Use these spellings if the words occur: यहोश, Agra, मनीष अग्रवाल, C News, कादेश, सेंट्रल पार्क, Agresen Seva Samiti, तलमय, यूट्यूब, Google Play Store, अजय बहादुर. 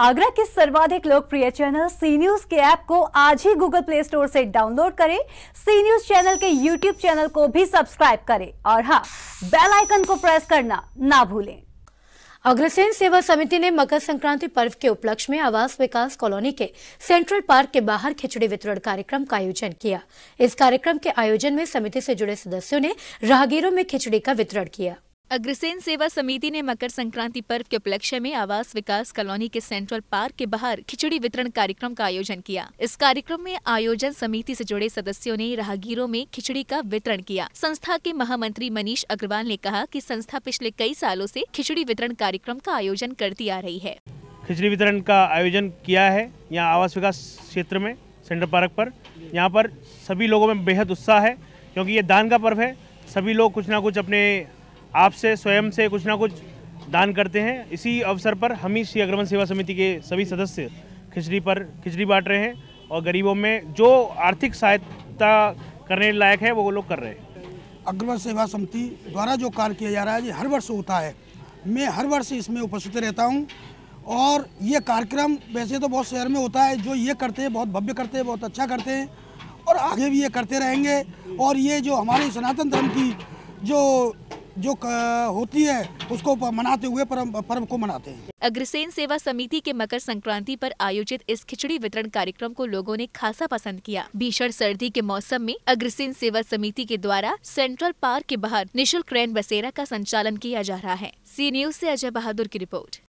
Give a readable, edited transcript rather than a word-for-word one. आगरा के सर्वाधिक लोकप्रिय चैनल सी न्यूज के ऐप को आज ही गूगल प्ले स्टोर से डाउनलोड करें। सी न्यूज चैनल के यूट्यूब चैनल को भी सब्सक्राइब करें और हाँ, बेल आइकन को प्रेस करना ना भूलें। अग्रसेन सेवा समिति ने मकर संक्रांति पर्व के उपलक्ष्य में आवास विकास कॉलोनी के सेंट्रल पार्क के बाहर खिचड़ी वितरण कार्यक्रम का आयोजन किया। इस कार्यक्रम के आयोजन में समिति से जुड़े सदस्यों ने राहगीरों में खिचड़ी का वितरण किया। अग्रसेन सेवा समिति ने मकर संक्रांति पर्व के उपलक्ष्य में आवास विकास कॉलोनी के सेंट्रल पार्क के बाहर खिचड़ी वितरण कार्यक्रम का आयोजन किया। इस कार्यक्रम में आयोजन समिति से जुड़े सदस्यों ने राहगीरों में खिचड़ी का वितरण किया। संस्था के महामंत्री मनीष अग्रवाल ने कहा कि संस्था पिछले कई सालों से खिचड़ी वितरण कार्यक्रम का आयोजन करती आ रही है। खिचड़ी वितरण का आयोजन किया है यहाँ आवास विकास क्षेत्र में सेंट्रल पार्क पर। यहाँ पर सभी लोगों में बेहद उत्साह है क्योंकि ये दान का पर्व है। सभी लोग कुछ ना कुछ अपने आपसे स्वयं से कुछ ना कुछ दान करते हैं। इसी अवसर पर हम ही श्री अग्रसेन सेवा समिति के सभी सदस्य खिचड़ी बांट रहे हैं और गरीबों में जो आर्थिक सहायता करने लायक है वो लोग कर रहे हैं। अग्रसेन सेवा समिति द्वारा जो कार्य किया जा रहा है ये हर वर्ष होता है। मैं हर वर्ष इसमें उपस्थित रहता हूँ और ये कार्यक्रम वैसे तो बहुत शहर में होता है। जो ये करते हैं बहुत भव्य करते हैं, बहुत अच्छा करते हैं और आगे भी ये करते रहेंगे। और ये जो हमारे सनातन धर्म की जो होती है उसको मनाते हुए पर्व को मनाते हैं। अग्रसेन सेवा समिति के मकर संक्रांति पर आयोजित इस खिचड़ी वितरण कार्यक्रम को लोगों ने खासा पसंद किया। भीषण सर्दी के मौसम में अग्रसेन सेवा समिति के द्वारा सेंट्रल पार्क के बाहर निःशुल्क रैन बसेरा का संचालन किया जा रहा है। सी न्यूज से अजय बहादुर की रिपोर्ट।